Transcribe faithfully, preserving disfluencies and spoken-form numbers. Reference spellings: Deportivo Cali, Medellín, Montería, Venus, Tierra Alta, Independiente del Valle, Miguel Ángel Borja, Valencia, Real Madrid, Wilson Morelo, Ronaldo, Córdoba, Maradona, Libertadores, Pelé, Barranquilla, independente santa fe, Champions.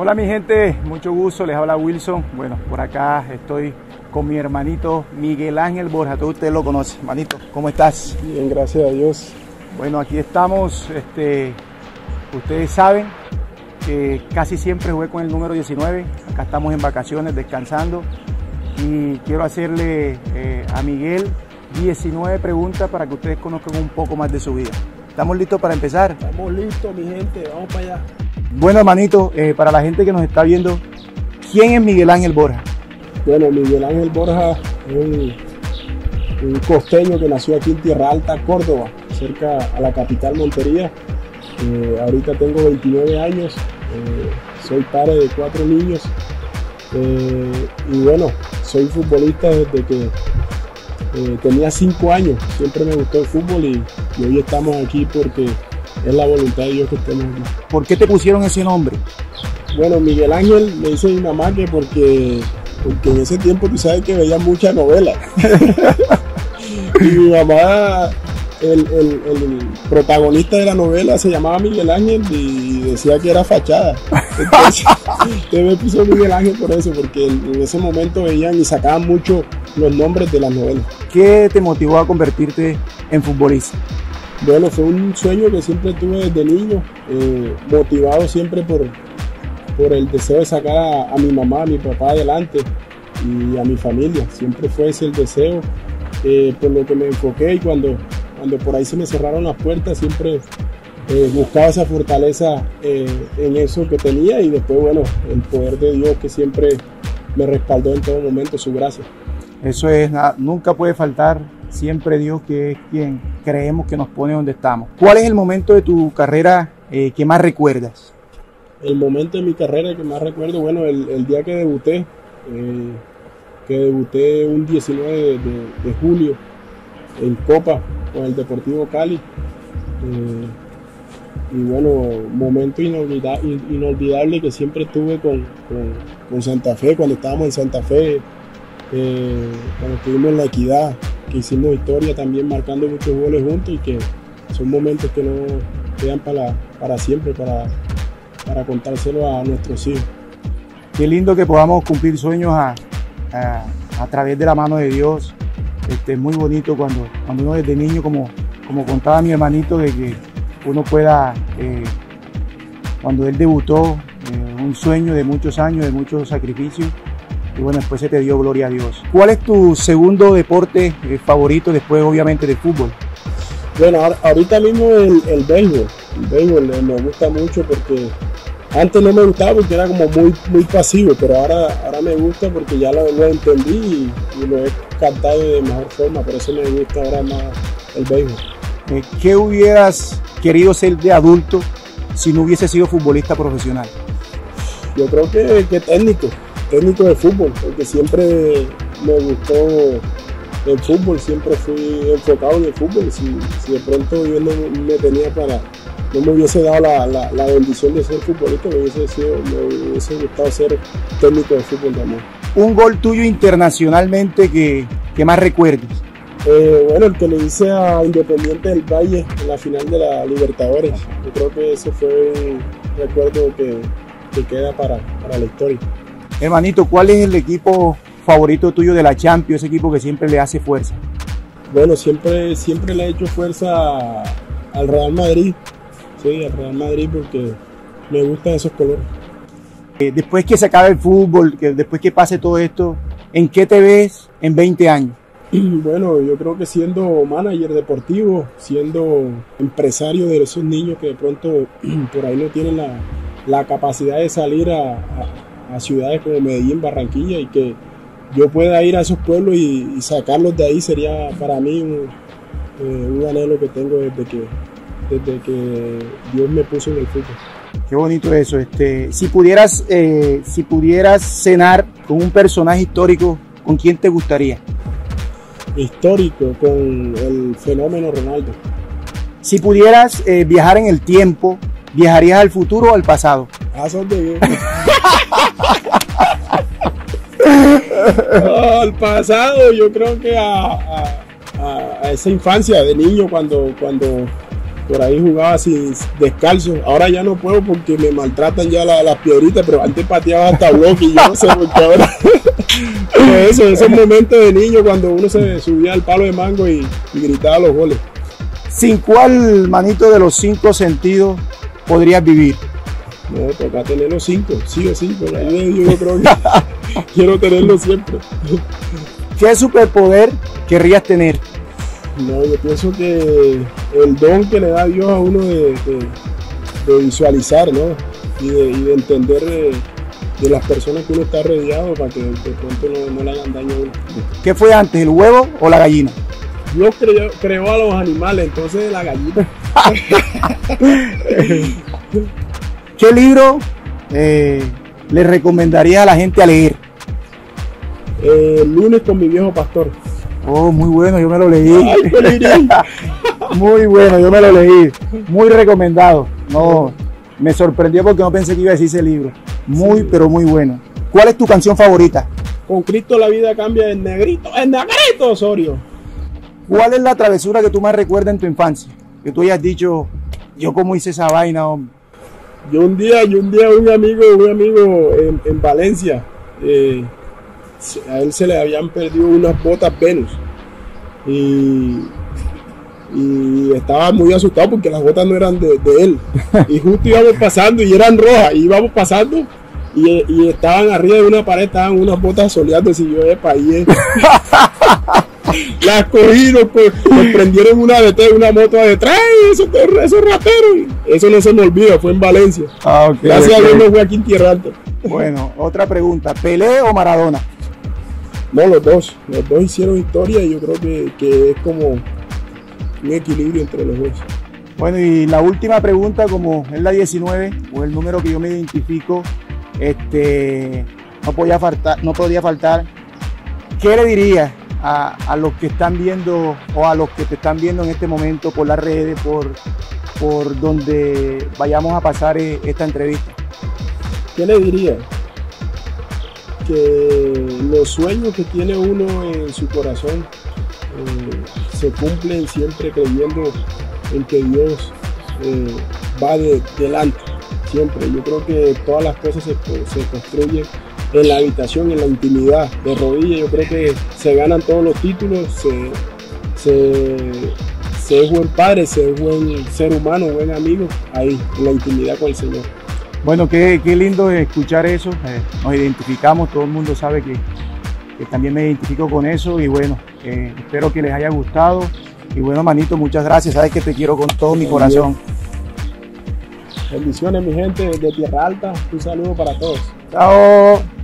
Hola mi gente, mucho gusto, les habla Wilson. Bueno, por acá estoy con mi hermanito Miguel Ángel Borja, todos ustedes lo conocen. Manito, ¿cómo estás? Bien, gracias a Dios. Bueno, aquí estamos, este, ustedes saben que casi siempre jugué con el número diecinueve, acá estamos en vacaciones, descansando, y quiero hacerle eh, a Miguel diecinueve preguntas para que ustedes conozcan un poco más de su vida. ¿Estamos listos para empezar? Estamos listos, mi gente, vamos para allá. Bueno, hermanito, eh, para la gente que nos está viendo, ¿quién es Miguel Ángel Borja? Bueno, Miguel Ángel Borja es un, un costeño que nació aquí en Tierra Alta, Córdoba, cerca a la capital Montería. Eh, ahorita tengo veintinueve años, eh, soy padre de cuatro niños eh, y bueno, soy futbolista desde que eh, tenía cinco años. Siempre me gustó el fútbol y, y hoy estamos aquí porque es la voluntad de Dios que estemos aquí. ¿Por qué te pusieron ese nombre? Bueno, Miguel Ángel me dice mi mamá que porque, porque en ese tiempo tú sabes que veía muchas novelas. Y mi mamá, el, el, el protagonista de la novela se llamaba Miguel Ángel y decía que era fachada. Entonces, entonces me puso Miguel Ángel por eso, porque en ese momento veían y sacaban mucho los nombres de las novelas. ¿Qué te motivó a convertirte en futbolista? Bueno, fue un sueño que siempre tuve desde niño, eh, motivado siempre por, por el deseo de sacar a, a mi mamá, a mi papá adelante y a mi familia. Siempre fue ese el deseo, eh, por lo que me enfoqué, y cuando, cuando por ahí se me cerraron las puertas siempre eh, buscaba esa fortaleza eh, en eso que tenía, y después, bueno, el poder de Dios que siempre me respaldó en todo momento, su gracia. Eso es, nada, nunca puede faltar, siempre Dios, que es quien creemos que nos pone donde estamos. ¿Cuál es el momento de tu carrera eh, que más recuerdas? El momento de mi carrera que más recuerdo, bueno, el, el día que debuté, eh, que debuté un diecinueve de, de, de julio en Copa con el Deportivo Cali. Eh, y bueno, momento inolvida, inolvidable que siempre tuve con, con, con Santa Fe, cuando estábamos en Santa Fe, eh, cuando estuvimos en La Equidad, que hicimos historia también marcando muchos goles juntos, y que son momentos que no quedan para, para siempre, para, para contárselo a nuestros hijos. Qué lindo que podamos cumplir sueños a, a, a través de la mano de Dios. Este, es muy bonito cuando, cuando uno desde niño, como, como contaba mi hermanito, de que uno pueda, eh, cuando él debutó, eh, un sueño de muchos años, de muchos sacrificios, y bueno, después se te dio, gloria a Dios. ¿Cuál es tu segundo deporte favorito después, obviamente, del fútbol? Bueno, ahorita mismo el, el béisbol. El béisbol me gusta mucho porque antes no me gustaba porque era como muy, muy pasivo, pero ahora, ahora me gusta porque ya lo, lo entendí y, y lo he cantado de mejor forma, por eso me gusta ahora más el béisbol. ¿Qué hubieras querido ser de adulto si no hubiese sido futbolista profesional? Yo creo que, que técnico. Técnico de fútbol, porque siempre me gustó el fútbol, siempre fui enfocado en el fútbol. Si, si de pronto yo no me tenía para, no me hubiese dado la, la, la bendición de ser futbolista, me hubiese, sido, me hubiese gustado ser técnico de fútbol también. ¿Un gol tuyo internacionalmente que, que más recuerdes? Eh, bueno, el que le hice a Independiente del Valle en la final de la Libertadores. Yo creo que ese fue un recuerdo que, que queda para, para la historia. Hermanito, ¿cuál es el equipo favorito tuyo de la Champions, ese equipo que siempre le hace fuerza? Bueno, siempre, siempre le he hecho fuerza al Real Madrid, sí, al Real Madrid, porque me gustan esos colores. Eh, después que se acabe el fútbol, que después que pase todo esto, ¿en qué te ves en veinte años? Bueno, yo creo que siendo manager deportivo, siendo empresario de esos niños que de pronto por ahí no tienen la, la capacidad de salir a, a a ciudades como Medellín, Barranquilla, y que yo pueda ir a esos pueblos y, y sacarlos de ahí, sería para mí un, eh, un anhelo que tengo desde que, desde que Dios me puso en el fútbol. Qué bonito eso. Este, si pudieras, eh, si pudieras cenar con un personaje histórico, ¿con quién te gustaría? Histórico, con el fenómeno Ronaldo. Si pudieras eh, viajar en el tiempo, ¿viajarías al futuro o al pasado? Ah, son de bien. Oh, el pasado, yo creo que a, a, a esa infancia de niño, cuando, cuando por ahí jugaba sin, descalzo. Ahora ya no puedo porque me maltratan ya la, las piedritas, pero antes pateaba hasta bloque y yo no sé por qué ahora. Pues eso, esos momentos de niño cuando uno se subía al palo de mango y, y gritaba los goles. ¿Sin cuál, manito, de los cinco sentidos podrías vivir? No, toca tener los cinco, sí o sí, por ahí yo creo que quiero tenerlo siempre. ¿Qué superpoder querrías tener? No, yo pienso que el don que le da Dios a uno de, de, de visualizar, ¿no? Y de, y de entender de, de las personas que uno está rodeado para que de pronto no, no le hagan daño a uno. ¿Qué fue antes, el huevo o la gallina? Dios creó, creó a los animales, entonces la gallina. ¿Qué libro eh, le recomendarías a la gente a leer? Eh, Lunes con mi viejo pastor. Oh, muy bueno, yo me lo leí. Ay, muy bueno, yo me lo leí. Muy recomendado. No, me sorprendió porque no pensé que iba a decir ese libro. Muy, sí, pero muy bueno. ¿Cuál es tu canción favorita? Con Cristo la vida cambia, el negrito, el negrito Osorio. ¿Cuál es la travesura que tú más recuerdas en tu infancia? Que tú hayas dicho, yo cómo hice esa vaina, hombre. Yo un día, yo un día un amigo, un amigo en, en Valencia, eh, a él se le habían perdido unas botas Venus y, y estaba muy asustado porque las botas no eran de, de él, y justo íbamos pasando y eran rojas, y íbamos pasando y, y estaban arriba de una pared, estaban unas botas soleándose y yo, epa, ahí las cogí, nos, nos prendieron una de una moto detrás, esos, esos rateros, eso no se me olvida, fue en Valencia. Ah, okay, gracias okay. a Dios no fue aquí en Tierra Alta. Bueno, otra pregunta, ¿Pelé o Maradona? No, los dos, los dos hicieron historia y yo creo que, que es como un equilibrio entre los dos. Bueno, y la última pregunta, como es la diecinueve, o el número que yo me identifico, este, no podía faltar, no podía faltar. ¿Qué le dirías a, a los que están viendo o a los que te están viendo en este momento por las redes, por, por donde vayamos a pasar esta entrevista? ¿Qué le diría? Que los sueños que tiene uno en su corazón eh, se cumplen siempre creyendo en que Dios eh, va de, delante, siempre. Yo creo que todas las cosas se, se construyen en la habitación, en la intimidad, de rodillas. Yo creo que se ganan todos los títulos, se, se, se es buen padre, se es buen ser humano, buen amigo, ahí, en la intimidad con el Señor. Bueno, qué, qué lindo escuchar eso, eh, nos identificamos, todo el mundo sabe que, que también me identifico con eso y bueno, eh, espero que les haya gustado y bueno, manito, muchas gracias, sabes que te quiero con todo mi corazón. Bendiciones mi gente de Tierra Alta, un saludo para todos. Chao.